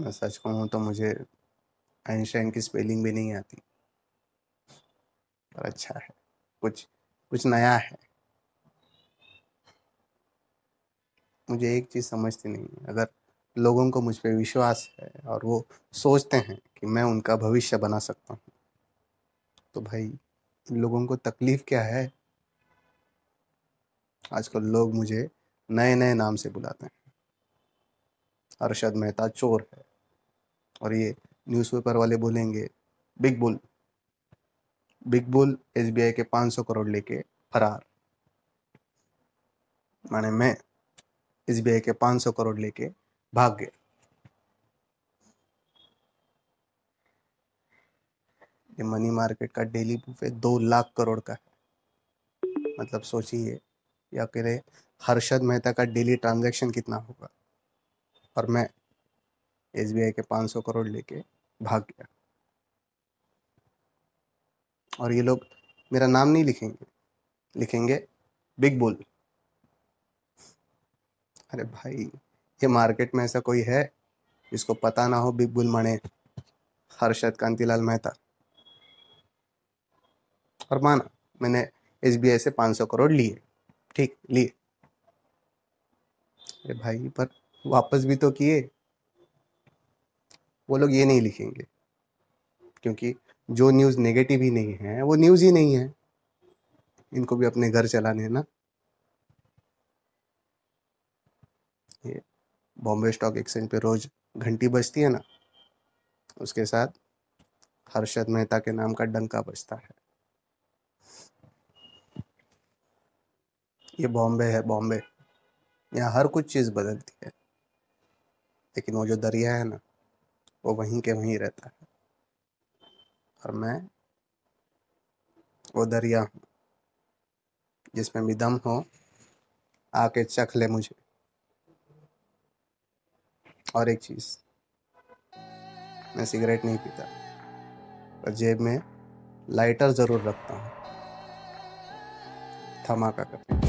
मैं सच कहूँ तो मुझे आइंस्टीन की स्पेलिंग भी नहीं आती, पर अच्छा है, कुछ नया है। मुझे एक चीज़ समझती नहीं है, अगर लोगों को मुझ पर विश्वास है और वो सोचते हैं कि मैं उनका भविष्य बना सकता हूँ, तो भाई इन लोगों को तकलीफ़ क्या है। आजकल लोग मुझे नए नए नाम से बुलाते हैं, हर्षद मेहता चोर है, और ये न्यूज़पेपर वाले बोलेंगे बिग बुल एसबीआई के 500 करोड़ लेके फरार। माने मैं एसबीआई के 500 करोड़ लेके भाग गया। ये मनी मार्केट का डेली बुफे 2 लाख करोड़ का है। मतलब सोचिए या अकेले हर्षद मेहता का डेली ट्रांजैक्शन कितना होगा, और मैं एसबीआई के 500 करोड़ लेके भाग गया। और ये लोग मेरा नाम नहीं लिखेंगे बिग बुल। अरे भाई, ये मार्केट में ऐसा कोई है जिसको पता ना हो बिग बुल माने हर्षद कांतीलाल मेहता। और माना मैंने एसबीआई से 500 करोड़ लिए। अरे भाई, पर वापस भी तो किए। वो लोग ये नहीं लिखेंगे, क्योंकि जो न्यूज़ नेगेटिव ही नहीं है वो न्यूज़ ही नहीं है। इनको भी अपने घर चलाने हैं ना। ये बॉम्बे स्टॉक एक्सचेंज पे रोज घंटी बजती है ना, उसके साथ हर्षद मेहता के नाम का डंका बजता है। ये बॉम्बे है, बॉम्बे, यहाँ हर कुछ चीज़ बदलती है, लेकिन वो जो दरिया है ना वो वहीं के वहीं रहता है, और मैं वो दरिया हूँ जिसमें भी दम हो आके चख ले मुझे। और एक चीज़, मैं सिगरेट नहीं पीता, पर जेब में लाइटर ज़रूर रखता हूँ, धमाका करके।